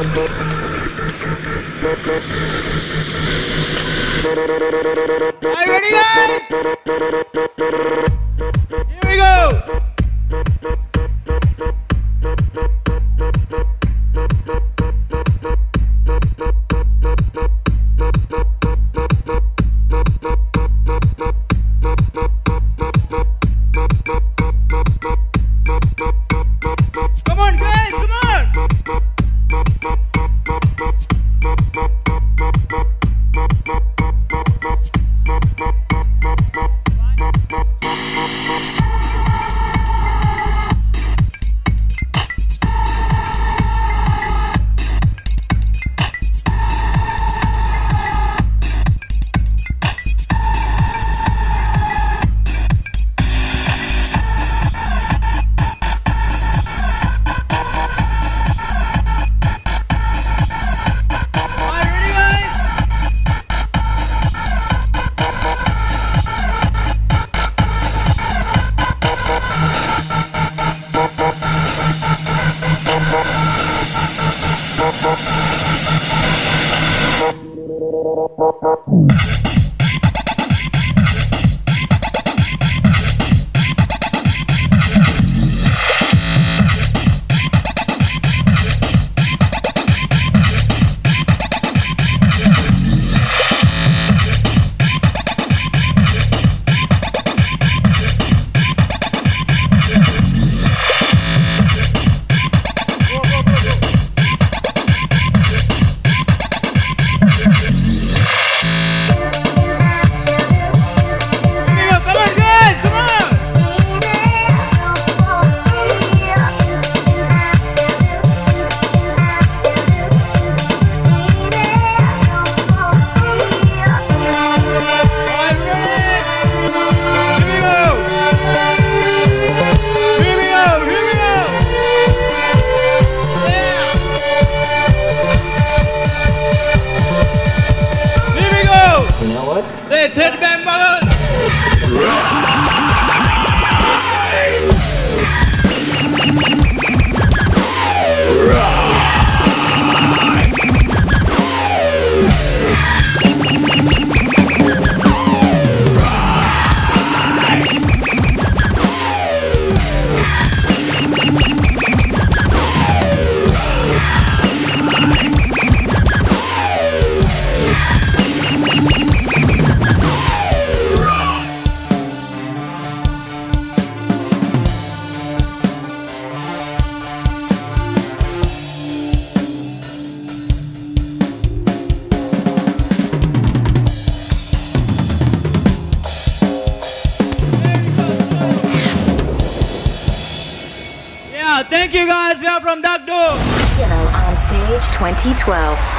Are you ready, guys? Here we go! Let's hit it back, mother! Thank you guys, we are from Duck Duck. Yellow on Stage 2012.